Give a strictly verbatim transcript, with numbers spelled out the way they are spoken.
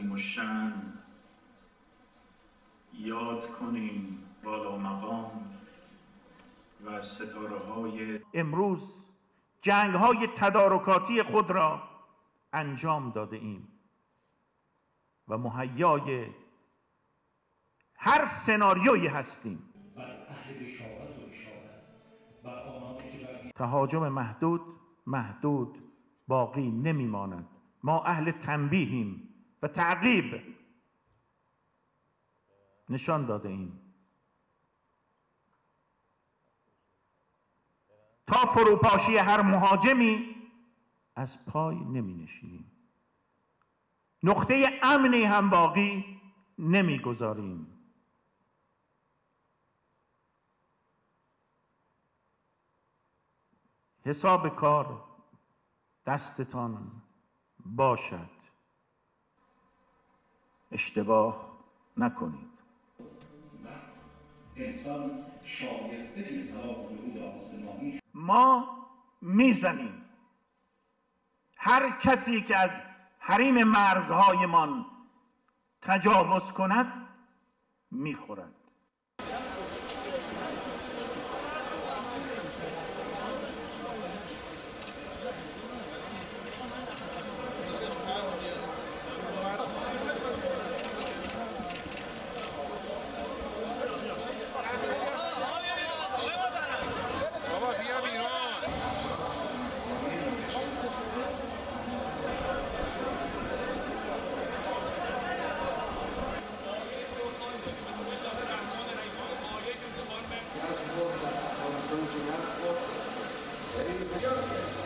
عظیم و شأن یاد کنیم والا مقام و ستاره‌های امروز. جنگ‌های تدارکاتی خود را انجام داده ایم و مهیای هر سناریویی هستیم. تهاجم محدود محدود باقی نمیماند. ما اهل تنبیهیم و تعقیب نشان داده ایم تا فروپاشی هر مهاجمی از پای نمی نشینیم. نقطه امنی هم باقی نمی گذاریم. حساب کار دستتان باشد. اشتباه نکنید. انسان شایسته نیست ورود آسمانی. ما میزنیم. هر کسی که از حریم مرزهایمان تجاوز کند میخورد. Thank you.